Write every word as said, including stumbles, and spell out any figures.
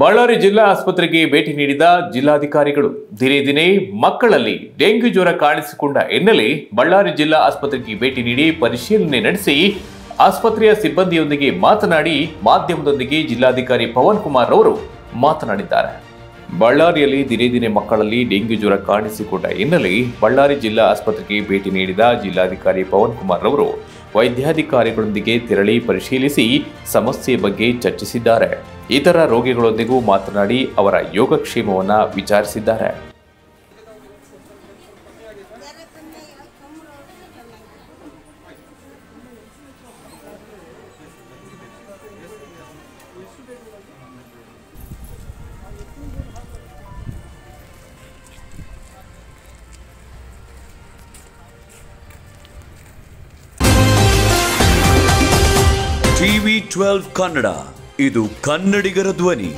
ಬಳ್ಳಾರಿ ಜಿಲ್ಲಾ ಆಸ್ಪತ್ರೆಗೆ ಭೇಟಿ ನೀಡಿದ ಜಿಲ್ಲಾಧಿಕಾರಿಗಳು ದಿನೇ ದಿನೇ ಮಕ್ಕಳಲ್ಲಿ ಡೆಂಗ್ಯೂ ಜ್ವರ ಕಾಣಿಸಿಕೊಂಡ ಹಿನ್ನೆಲೆ ಬಳ್ಳಾರಿ ಜಿಲ್ಲಾ ಆಸ್ಪತ್ರೆಗೆ ಭೇಟಿ ನೀಡಿ ಪರಿಶೀಲನೆ ನಡೆಸಿ ಆಸ್ಪತ್ರೆಯ ಸಿಬ್ಬಂದಿಯೊಂದಿಗೆ ಮಾತನಾಡಿ ಮಾಧ್ಯಮದೊಂದಿಗೆ ಜಿಲ್ಲಾಧಿಕಾರಿ ಪವನ್ ಕುಮಾರ್ ಅವರು ಮಾತನಾಡಿದ್ದಾರೆ। ಬಳ್ಳಾರಿಯಲ್ಲಿ ದಿನೇ ದಿನೇ ಮಕ್ಕಳಲ್ಲಿ ಡೆಂಗ್ಯೂ ಜ್ವರ ಕಾಣಿಸಿಕೊಂಡ ಹಿನ್ನೆಲೆ ಬಳ್ಳಾರಿ ಜಿಲ್ಲಾ ಆಸ್ಪತ್ರೆಗೆ ಭೇಟಿ ನೀಡಿದ ಜಿಲ್ಲಾಧಿಕಾರಿ ಪವನ್ ಕುಮಾರ್ ಅವರು ವೈದ್ಯಾಧಿಕಾರಿಗಳೊಂದಿಗೆ ತೆರಳಿ ಪರಿಶೀಲಿಸಿ ಸಮಸ್ಯೆ ಬಗ್ಗೆ ಚರ್ಚಿಸಿದ್ದಾರೆ। ಇತರ ರೋಗಿಗಳೊಂದಿಗೂ ಮಾತನಾಡಿ ಅವರ ಯೋಗಕ್ಷೇಮವನ್ನು ವಿಚಾರಿಸಿದ್ದಾರೆ। ಟಿವಿ ಟ್ವೆಲ್ವ್ ಕನ್ನಡ ಇದು ಕನ್ನಡಿಗರ ಧ್ವನಿ।